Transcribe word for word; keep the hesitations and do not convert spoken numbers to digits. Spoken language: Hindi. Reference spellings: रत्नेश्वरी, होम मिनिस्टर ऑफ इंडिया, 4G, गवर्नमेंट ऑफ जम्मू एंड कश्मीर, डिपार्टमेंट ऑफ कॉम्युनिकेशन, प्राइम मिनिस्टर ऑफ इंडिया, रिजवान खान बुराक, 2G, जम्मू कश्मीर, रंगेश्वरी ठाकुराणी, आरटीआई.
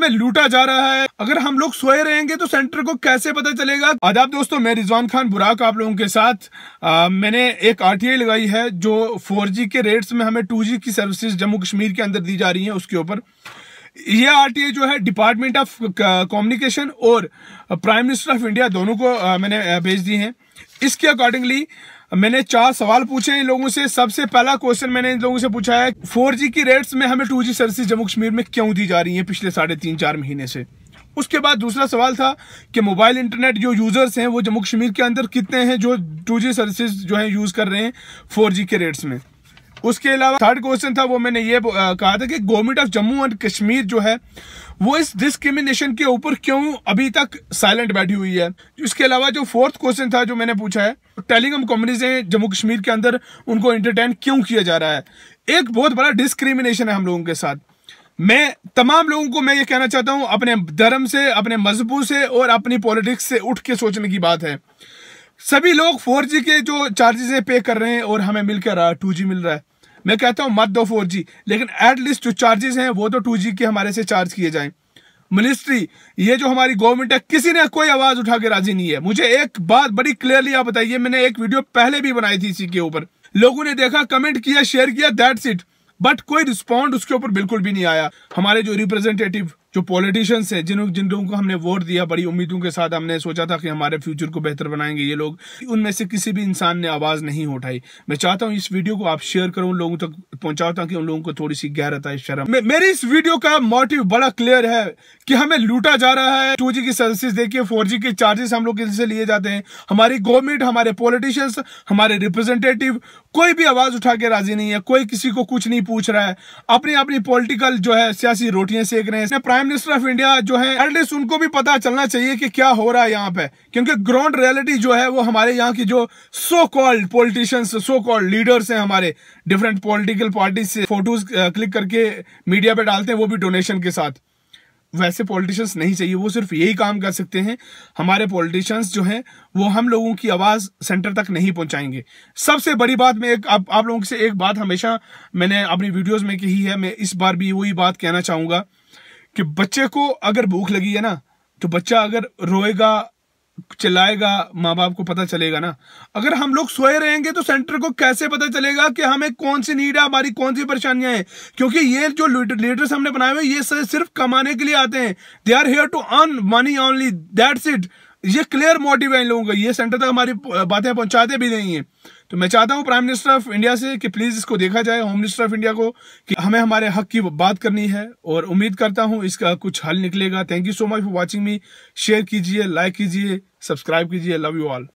हमें लूटा जा रहा है। अगर हम लोग सोए रहेंगे तो सेंटर को कैसे पता चलेगा। आदाब दोस्तों, मैं रिजवान खान बुराक आप लोगों के साथ। आ, मैंने एक आरटीआई लगाई है जो फोर जी के रेट्स में हमें टू जी की सर्विसेज जम्मू कश्मीर के अंदर दी जा रही है उसके ऊपर। ये आरटीआई जो है डिपार्टमेंट ऑफ कॉम्युनिकेशन और प्राइम मिनिस्टर ऑफ इंडिया दोनों को आ, मैंने भेज दी है। इसके अकॉर्डिंगली मैंने चार सवाल पूछे इन लोगों से। सबसे पहला क्वेश्चन मैंने इन लोगों से पूछा है फोर जी की रेट्स में हमें two G service जम्मू कश्मीर में क्यों दी जा रही है पिछले साढ़े तीन चार महीने से। उसके बाद दूसरा सवाल था कि मोबाइल इंटरनेट जो यूजर्स हैं वो जम्मू कश्मीर के अंदर कितने हैं जो टू जी सर्विसेज जो है यूज कर रहे हैं फोर जी के रेट्स में। उसके अलावा थर्ड क्वेश्चन था वो मैंने ये कहा था कि गवर्नमेंट ऑफ जम्मू एंड कश्मीर जो है वो इस डिस्क्रिमिनेशन के ऊपर क्यों अभी तक साइलेंट बैठी हुई है। इसके अलावा जो फोर्थ क्वेश्चन था जो मैंने पूछा है टेलीकॉम कंपनीज हैं जम्मू कश्मीर के अंदर उनको एंटरटेन क्यों किया जा रहा है। एक बहुत बड़ा डिस्क्रिमिनेशन है हम लोगों के साथ। मैं तमाम लोगों को मैं ये कहना चाहता हूँ अपने धर्म से, अपने मजहबों से और अपनी पॉलिटिक्स से उठ के सोचने की बात है। सभी लोग फोर जी के जो चार्जेस है पे कर रहे हैं और हमें मिल कर रहा है टू जी मिल रहा है। मैं कहता हूं मत दो फोर जी, लेकिन एटलीस्ट जो चार्जेस हैं वो तो टू जी के हमारे से चार्ज किए जाएं। मिनिस्ट्री ये जो हमारी गवर्नमेंट है किसी ने कोई आवाज उठा के राजी नहीं है। मुझे एक बात बड़ी क्लियरली आप बताइए, मैंने एक वीडियो पहले भी बनाई थी इसी के ऊपर, लोगों ने देखा, कमेंट किया, शेयर किया, दैट्स इट, बट कोई रिस्पॉन्ड उसके ऊपर बिल्कुल भी नहीं आया। हमारे जो रिप्रेजेंटेटिव जो पॉलिटिशियंस हैं जिन जिन लोगों को हमने वोट दिया, बड़ी उम्मीदों के साथ हमने सोचा था कि हमारे फ्यूचर को बेहतर बनाएंगे ये लोग, उनमें से किसी भी इंसान ने आवाज़ नहीं उठाई। मैं चाहता हूँ इस वीडियो को आप शेयर करो, उन लोगों तक पहुँचाओ ताकि उन लोगों को थोड़ी सी गहराई शर्म। मे, मेरी इस वीडियो का मोटिव बड़ा क्लियर है कि हमें लूटा जा रहा है। टू जी की सर्विसेज देखिए, फोर जी के चार्जेस हम लोग इनसे लिए जाते हैं। हमारी गवर्नमेंट, हमारे पॉलिटिशियंस, हमारे रिप्रेजेंटेटिव कोई भी आवाज़ उठा के राजी नहीं है, कोई किसी को कुछ नहीं पूछ रहा है, अपनी अपनी पॉलिटिकल जो है सियासी रोटियां सेक रहे हैं। प्राइम मिनिस्टर ऑफ इंडिया जो है एटलीस्ट उनको भी पता चलना चाहिए कि क्या हो रहा है यहाँ पे, क्योंकि ग्राउंड रियलिटी जो है वो हमारे यहाँ की जो so called politicians, so called leaders हैं हमारे डिफरेंट पॉलिटिकल पार्टी से फोटोज क्लिक करके मीडिया पे डालते हैं, वो भी डोनेशन के साथ। वैसे पॉलिटिशियंस नहीं चाहिए, वो सिर्फ यही काम कर सकते हैं। हमारे पॉलिटिशियंस जो हैं वो हम लोगों की आवाज़ सेंटर तक नहीं पहुंचाएंगे। सबसे बड़ी बात मैं एक आप, आप लोगों से एक बात हमेशा मैंने अपनी वीडियोस में कही है, मैं इस बार भी वही बात कहना चाहूँगा कि बच्चे को अगर भूख लगी है ना तो बच्चा अगर रोएगा, चिल्लाएगा, माँ बाप को पता चलेगा ना। अगर हम लोग सोए रहेंगे तो सेंटर को कैसे पता चलेगा कि हमें कौन सी नीड है, हमारी कौन सी परेशानियां हैं। क्योंकि ये जो लीडर्स हमने बनाए हुए ये सिर्फ कमाने के लिए आते हैं, they are here to earn money only, that's it. ये क्लियर मोटिव है इन लोगों का, ये सेंटर तक हमारी बातें पहुंचाते भी नहीं है। तो मैं चाहता हूँ प्राइम मिनिस्टर ऑफ इंडिया से कि प्लीज इसको देखा जाए, होम मिनिस्टर ऑफ इंडिया को, कि हमें हमारे हक की बात करनी है और उम्मीद करता हूँ इसका कुछ हल निकलेगा। Thank you so much for watching me. Share कीजिए, लाइक कीजिए, सब्सक्राइब कीजिए। Love you all.